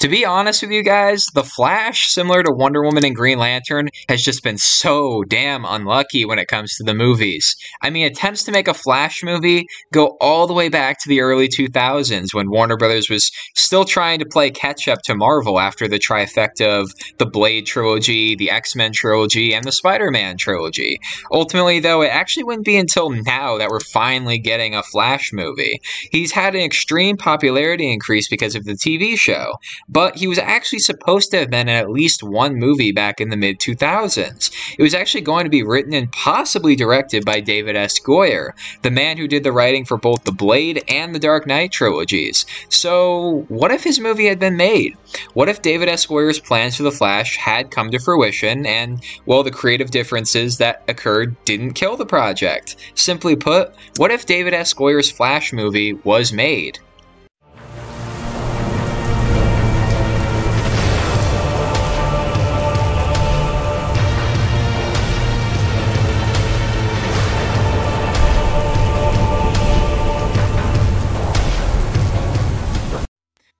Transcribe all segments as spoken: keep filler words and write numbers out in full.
To be honest with you guys, The Flash, similar to Wonder Woman and Green Lantern, has just been so damn unlucky when it comes to the movies. I mean, attempts to make a Flash movie go all the way back to the early two thousands when Warner Bros. Was still trying to play catch-up to Marvel after the trifecta of the Blade Trilogy, the X-Men Trilogy, and the Spider-Man Trilogy. Ultimately, though, it actually wouldn't be until now that we're finally getting a Flash movie. He's had an extreme popularity increase because of the T V show, but he was actually supposed to have been in at least one movie back in the mid two thousands. It was actually going to be written and possibly directed by David S. Goyer, the man who did the writing for both the Blade and the Dark Knight trilogies. So what if his movie had been made? What if David S. Goyer's plans for The Flash had come to fruition and, well, the creative differences that occurred didn't kill the project? Simply put, what if David S. Goyer's Flash movie was made?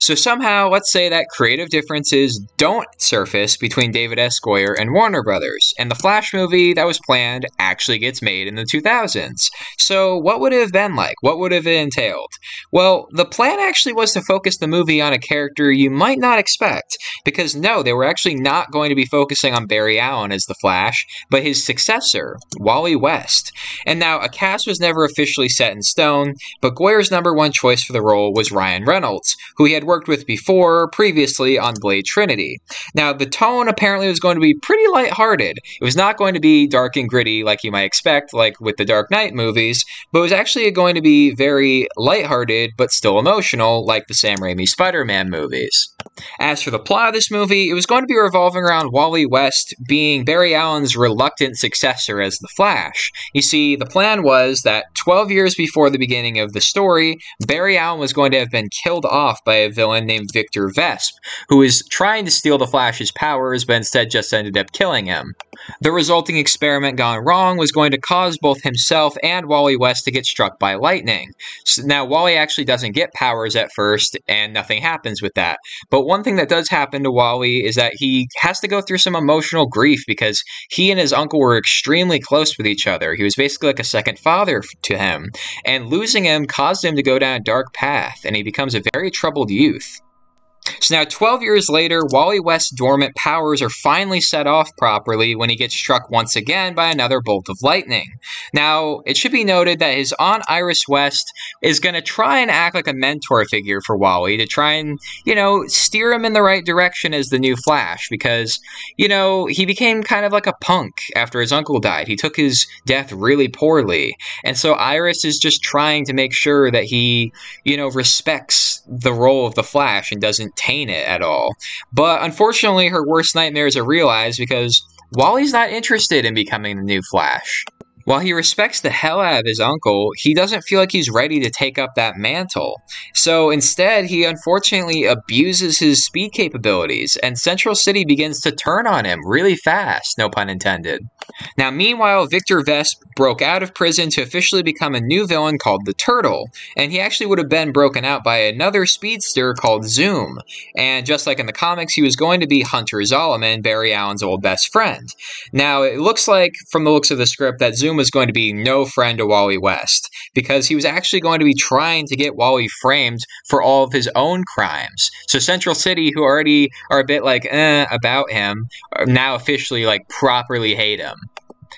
So somehow, let's say that creative differences don't surface between David S. Goyer and Warner Brothers, and the Flash movie that was planned actually gets made in the two thousands. So what would it have been like? What would have it entailed? Well, the plan actually was to focus the movie on a character you might not expect, because no, they were actually not going to be focusing on Barry Allen as the Flash, but his successor, Wally West. And now, a cast was never officially set in stone, but Goyer's number one choice for the role was Ryan Reynolds, who he had worked worked with before, previously on Blade Trinity. Now, the tone apparently was going to be pretty lighthearted. It was not going to be dark and gritty like you might expect, like with the Dark Knight movies, but it was actually going to be very lighthearted but still emotional, like the Sam Raimi Spider-Man movies. As for the plot of this movie, it was going to be revolving around Wally West being Barry Allen's reluctant successor as the Flash. You see, the plan was that twelve years before the beginning of the story, Barry Allen was going to have been killed off by a villain named Victor Vesp, who is trying to steal the Flash's powers, but instead just ended up killing him. The resulting experiment gone wrong was going to cause both himself and Wally West to get struck by lightning. So now, Wally actually doesn't get powers at first, and nothing happens with that. But one thing that does happen to Wally is that he has to go through some emotional grief because he and his uncle were extremely close with each other. He was basically like a second father to him, and losing him caused him to go down a dark path, and he becomes a very troubled youth. Youth. So now, twelve years later, Wally West's dormant powers are finally set off properly when he gets struck once again by another bolt of lightning. Now, it should be noted that his aunt Iris West is going to try and act like a mentor figure for Wally to try and, you know, steer him in the right direction as the new Flash because, you know, he became kind of like a punk after his uncle died. He took his death really poorly, and so Iris is just trying to make sure that he, you know, respects the role of the Flash and doesn't taint it at all. But unfortunately, her worst nightmares are realized because Wally's not interested in becoming the new Flash. While he respects the hell out of his uncle, he doesn't feel like he's ready to take up that mantle. So instead, he unfortunately abuses his speed capabilities, and Central City begins to turn on him really fast, no pun intended. Now, meanwhile, Victor Vesp broke out of prison to officially become a new villain called the Turtle, and he actually would have been broken out by another speedster called Zoom, and just like in the comics, he was going to be Hunter Zolomon, Barry Allen's old best friend. Now, it looks like, from the looks of the script, that Zoom was going to be no friend to Wally West, because he was actually going to be trying to get Wally framed for all of his own crimes. So Central City, who already are a bit like, eh, about him, now officially, like, properly hate him.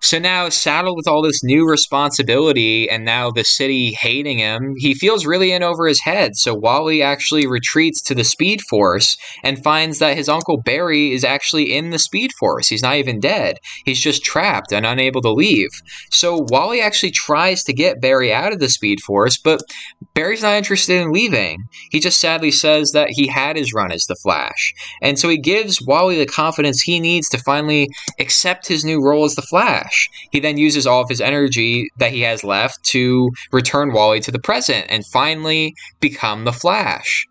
So now, saddled with all this new responsibility and now the city hating him, he feels really in over his head, so Wally actually retreats to the Speed Force and finds that his uncle Barry is actually in the Speed Force. He's not even dead. He's just trapped and unable to leave. So Wally actually tries to get Barry out of the Speed Force, but Barry's not interested in leaving. He just sadly says that he had his run as the Flash. And so he gives Wally the confidence he needs to finally accept his new role as the Flash. He then uses all of his energy that he has left to return Wally to the present and finally become the Flash.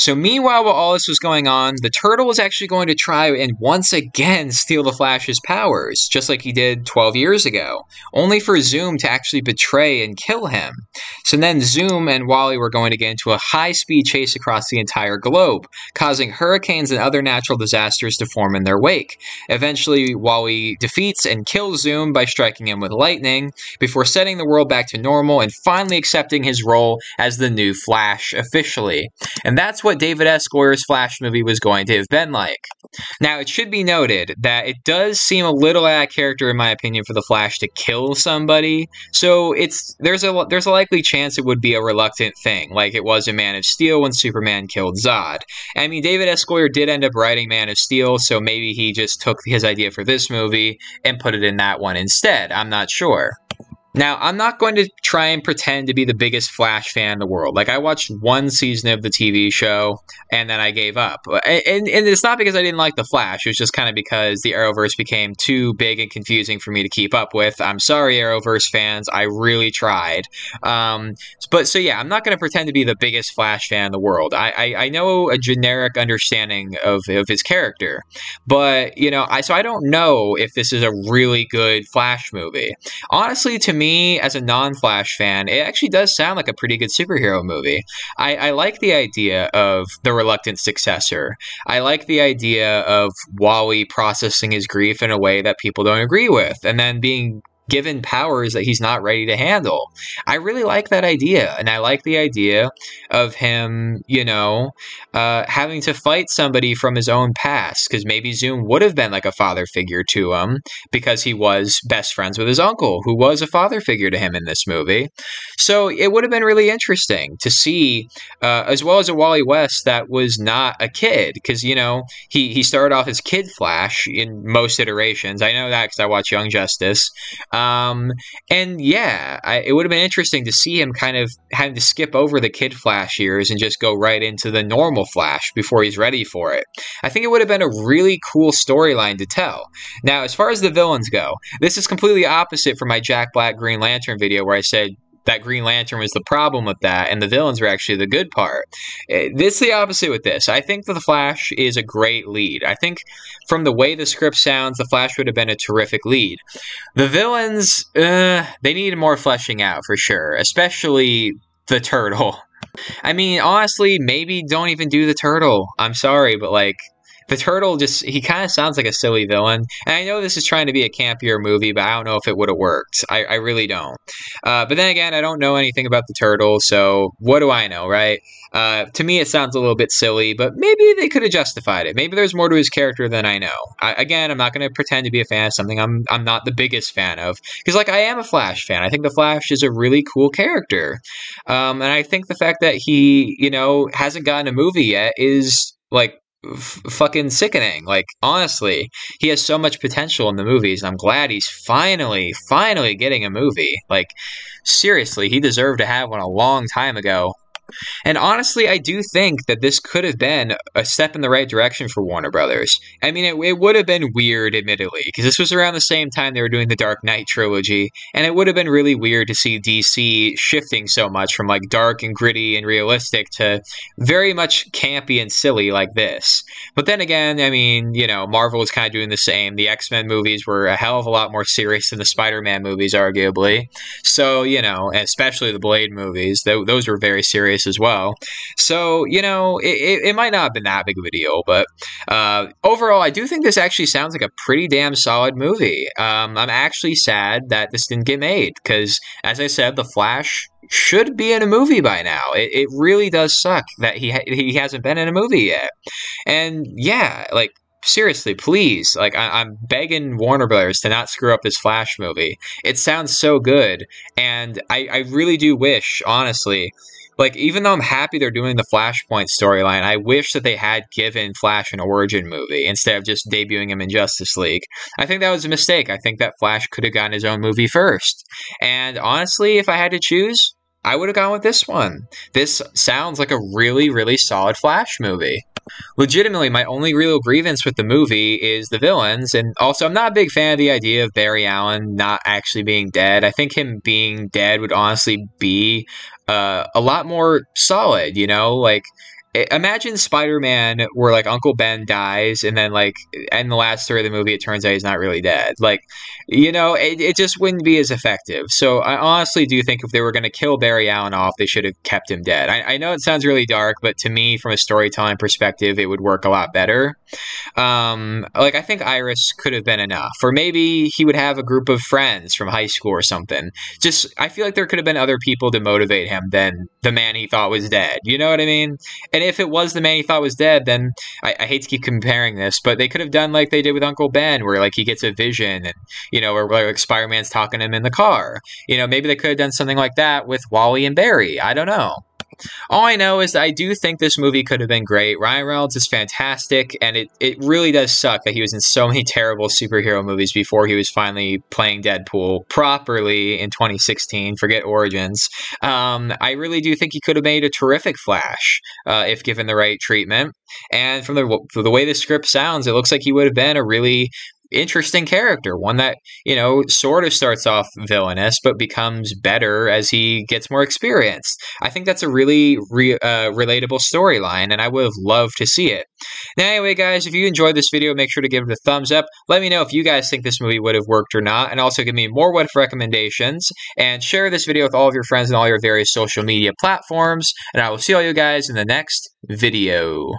So meanwhile, while all this was going on, the Turtle was actually going to try and once again steal the Flash's powers, just like he did twelve years ago, only for Zoom to actually betray and kill him. So then Zoom and Wally were going to get into a high-speed chase across the entire globe, causing hurricanes and other natural disasters to form in their wake. Eventually, Wally defeats and kills Zoom by striking him with lightning, before setting the world back to normal and finally accepting his role as the new Flash officially. And that's what David S. Goyer's Flash movie was going to have been like. Now, it should be noted that it does seem a little out of character, in my opinion, for the Flash to kill somebody, so it's there's a there's a likely chance it would be a reluctant thing, like it was in Man of Steel when Superman killed Zod. I mean, David S. Goyer did end up writing Man of Steel, so maybe he just took his idea for this movie and put it in that one instead. I'm not sure. Now, I'm not going to try and pretend to be the biggest Flash fan in the world. Like, I watched one season of the T V show, and then I gave up. And, and, and it's not because I didn't like The Flash. It was just kind of because the Arrowverse became too big and confusing for me to keep up with. I'm sorry, Arrowverse fans. I really tried. Um, but, so yeah, I'm not going to pretend to be the biggest Flash fan in the world. I, I, I know a generic understanding of, of his character. But, you know, I so I don't know if this is a really good Flash movie. Honestly, to me, Me, as a non-Flash fan, it actually does sound like a pretty good superhero movie. I, I like the idea of the reluctant successor. I like the idea of Wally processing his grief in a way that people don't agree with, and then being given powers that he's not ready to handle. I really like that idea, and I like the idea of him, you know, uh, having to fight somebody from his own past, because maybe Zoom would have been like a father figure to him, because he was best friends with his uncle, who was a father figure to him in this movie. So it would have been really interesting to see, uh, as well as a Wally West that was not a kid, because, you know, he, he started off as Kid Flash in most iterations. I know that because I watch Young Justice. Um, Um, and yeah, I, it would have been interesting to see him kind of having to skip over the Kid Flash years and just go right into the normal Flash before he's ready for it. I think it would have been a really cool storyline to tell. Now, as far as the villains go, this is completely opposite from my Jack Black Green Lantern video where I said that Green Lantern was the problem with that, and the villains were actually the good part. This is the opposite with this. I think that The Flash is a great lead. I think from the way the script sounds, The Flash would have been a terrific lead. The villains, uh, they needed more fleshing out for sure, especially the Turtle. I mean, honestly, maybe don't even do the Turtle. I'm sorry, but like, the Turtle just, he kind of sounds like a silly villain. And I know this is trying to be a campier movie, but I don't know if it would have worked. I, I really don't. Uh, but then again, I don't know anything about the Turtle, so what do I know, right? Uh, to me, it sounds a little bit silly, but maybe they could have justified it. Maybe there's more to his character than I know. I, again, I'm not going to pretend to be a fan of something I'm, I'm not the biggest fan of. Because, like, I am a Flash fan. I think the Flash is a really cool character. Um, and I think the fact that he, you know, hasn't gotten a movie yet is, like, F fucking sickening. Like, honestly, he has so much potential in the movies, and I'm glad he's finally, finally getting a movie. Like, seriously, he deserved to have one a long time ago. And honestly, I do think that this could have been a step in the right direction for Warner Brothers. I mean, it, it would have been weird, admittedly, because this was around the same time they were doing the Dark Knight Trilogy, and it would have been really weird to see D C shifting so much from, like, dark and gritty and realistic to very much campy and silly like this. But then again, I mean, you know, Marvel was kind of doing the same. The X-Men movies were a hell of a lot more serious than the Spider-Man movies, arguably. So, you know, especially the Blade movies, th those were very serious as well. So, you know, it, it, it might not have been that big of a deal, but uh, overall, I do think this actually sounds like a pretty damn solid movie. Um, I'm actually sad that this didn't get made, because, as I said, The Flash should be in a movie by now. It, it really does suck that he, ha he hasn't been in a movie yet. And, yeah, like, seriously, please, like, I I'm begging Warner Brothers to not screw up this Flash movie. It sounds so good, and I, I really do wish, honestly, like, even though I'm happy they're doing the Flashpoint storyline, I wish that they had given Flash an origin movie instead of just debuting him in Justice League. I think that was a mistake. I think that Flash could have gotten his own movie first. And honestly, if I had to choose, I would have gone with this one. This sounds like a really, really solid Flash movie. Legitimately, my only real grievance with the movie is the villains, and also I'm not a big fan of the idea of Barry Allen not actually being dead. I think him being dead would honestly be Uh, a lot more solid, you know, like Imagine Spider-Man where, like, Uncle Ben dies, and then, like, in the last third of the movie, it turns out he's not really dead. Like, you know, it, it just wouldn't be as effective. So I honestly do think if they were going to kill Barry Allen off, they should have kept him dead. I, I know it sounds really dark, but to me, from a storytelling perspective, it would work a lot better. Um, like, I think Iris could have been enough. Or maybe he would have a group of friends from high school or something. Just, I feel like there could have been other people to motivate him than the man he thought was dead. You know what I mean? And And if it was the man he thought was dead, then I, I hate to keep comparing this, but they could have done like they did with Uncle Ben, where like he gets a vision, and you know, or like Spider-Man's talking to him in the car. You know, maybe they could have done something like that with Wally and Barry. I don't know. All I know is that I do think this movie could have been great. Ryan Reynolds is fantastic, and it, it really does suck that he was in so many terrible superhero movies before he was finally playing Deadpool properly in twenty sixteen. Forget Origins. Um, I really do think he could have made a terrific Flash uh, if given the right treatment. And from the, from the way the script sounds, it looks like he would have been a really interesting character, one that, you know, sort of starts off villainous but becomes better as he gets more experienced. I think that's a really re uh, relatable storyline, and I would have loved to see it. Now, anyway, guys, if you enjoyed this video, make sure to give it a thumbs up. Let me know if you guys think this movie would have worked or not, and also give me more what-if recommendations, and share this video with all of your friends and all your various social media platforms, and I will see all you guys in the next video.